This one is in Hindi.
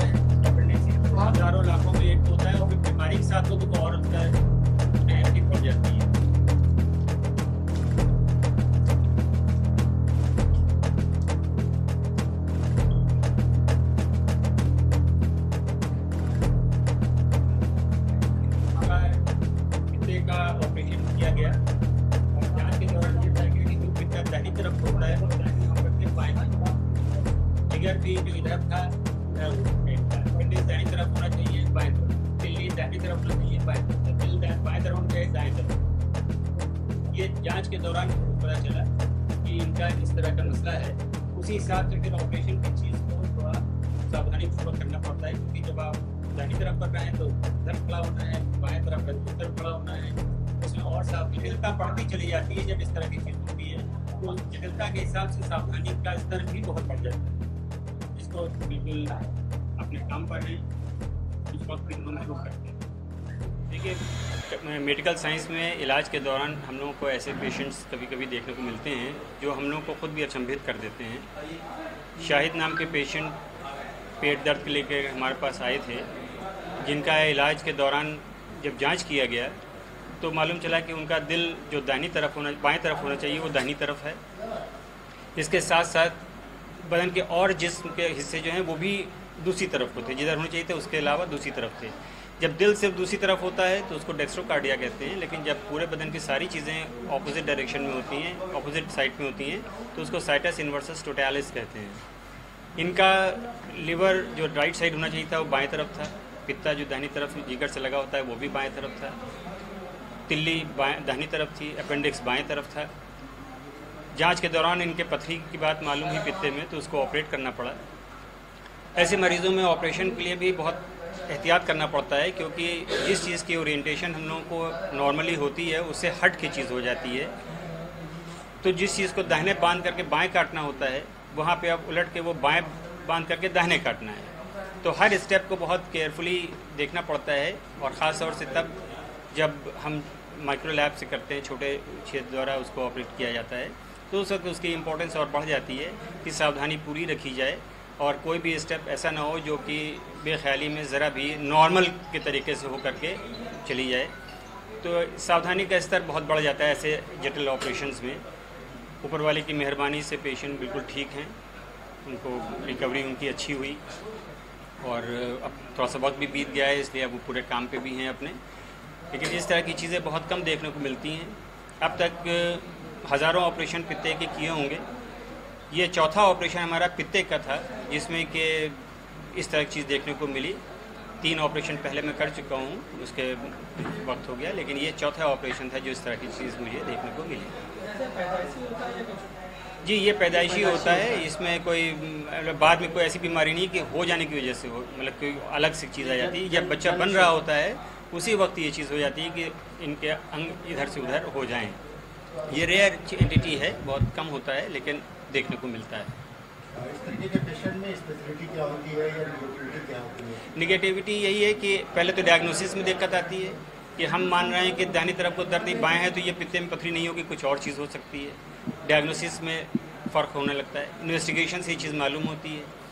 है हजारों लाखों में एक होता है और फिर बीमारी के साथ लोगों को और होता है जाती है। जांच के दौरान पता चला कि इनका इस तरह का मसला है, उसी हिसाब से फिर ऑपरेशन की चीज़ को थोड़ा सावधानी पूर्वक करना पड़ता है, क्योंकि जब आप दाहिनी तरफ कर रहे हैं तो इधर खड़ा होना है, बाएं तरफ उधर खड़ा होना है, उसमें और जटिलता बढ़ती चली जाती है। जब इस तरह की चीज़ होती है तो जटिलता के हिसाब से सावधानी का स्तर भी बहुत बढ़ जाता है। इसको बिल्कुल अपने काम पर ही इसको शुरू करते हैं। देखिए, मेडिकल साइंस में इलाज के दौरान हम लोगों को ऐसे पेशेंट्स कभी कभी देखने को मिलते हैं जो हम लोगों को ख़ुद भी अचंभित कर देते हैं। शाहिद नाम के पेशेंट पेट दर्द के लेकर हमारे पास आए थे, जिनका इलाज के दौरान जब जांच किया गया तो मालूम चला कि उनका दिल जो बाएं तरफ होना चाहिए वो दाहिनी तरफ है। इसके साथ साथ बदन के और जिस्म के हिस्से जो हैं वो भी दूसरी तरफ को थे, जिधर होने चाहिए थे उसके अलावा दूसरी तरफ थे। जब दिल सिर्फ दूसरी तरफ होता है तो उसको डेक्स्ट्रोकार्डिया कहते हैं, लेकिन जब पूरे बदन की सारी चीज़ें ऑपोजिट डायरेक्शन में होती हैं, ऑपोजिट साइड में होती हैं, तो उसको साइटस इन्वर्सस टोटालिस कहते हैं। इनका लिवर जो राइट साइड होना चाहिए था वो बाएं तरफ था, पित्ता जो दाहिनी तरफ जिगर से लगा होता है वो भी बाएं तरफ था, तिल्ली दाहिनी तरफ थी, अपेंडिक्स बाएँ तरफ था। जाँच के दौरान इनके पथरी की बात मालूम हुई पित्ते में, तो उसको ऑपरेट करना पड़ा। ऐसे मरीज़ों में ऑपरेशन के लिए भी बहुत एहतियात करना पड़ता है, क्योंकि जिस चीज़ की ओरिएंटेशन हम लोगों को नॉर्मली होती है उससे हट की चीज़ हो जाती है। तो जिस चीज़ को दाहिने बांध करके बाएं काटना होता है, वहाँ पे अब उलट के वो बाएं बांध करके दाहिने काटना है। तो हर स्टेप को बहुत केयरफुली देखना पड़ता है, और ख़ास तौर से तब जब हम माइक्रो लैब से करते हैं, छोटे छेद द्वारा उसको ऑपरेट किया जाता है, तो उस वक्त उसकी इम्पोर्टेंस और बढ़ जाती है कि सावधानी पूरी रखी जाए और कोई भी स्टेप ऐसा ना हो जो कि बेख्याली में ज़रा भी नॉर्मल के तरीके से हो करके चली जाए। तो सावधानी का स्तर बहुत बढ़ जाता है ऐसे जटिल ऑपरेशंस में। ऊपर वाले की मेहरबानी से पेशेंट बिल्कुल ठीक हैं, उनको रिकवरी उनकी अच्छी हुई, और अब थोड़ा सा वक्त भी बीत गया है इसलिए अब वो पूरे काम पे भी हैं अपने। लेकिन इस तरह की चीज़ें बहुत कम देखने को मिलती हैं। अब तक हज़ारों ऑपरेशन पित्ते के किए होंगे। ये चौथा ऑपरेशन हमारा पित्ते का था, जिसमें कि इस तरह की चीज़ देखने को मिली। 3 ऑपरेशन पहले मैं कर चुका हूँ, उसके वक्त हो गया, लेकिन ये चौथा ऑपरेशन था जो इस तरह की चीज़ मुझे देखने को मिली। जी, ये पैदाइशी होता है, इसमें कोई बाद में कोई ऐसी बीमारी नहीं कि हो जाने की वजह से हो, मतलब कोई अलग सी चीज़ आ जाती है। जब बच्चा बन रहा होता है उसी वक्त ये चीज़ हो जाती है कि इनके अंग इधर से उधर हो जाएँ। ये रेयर एंटिटी है, बहुत कम होता है, लेकिन देखने को मिलता है। निगेटिविटी यही है कि पहले तो डायग्नोसिस में दिक्कत आती है कि हम मान रहे हैं कि दाहिनी तरफ को दर्द बाएं है तो ये पित्ते में पथरी नहीं होगी, कुछ और चीज़ हो सकती है। डायग्नोसिस में फ़र्क होने लगता है, इन्वेस्टिगेशन से ये चीज़ मालूम होती है।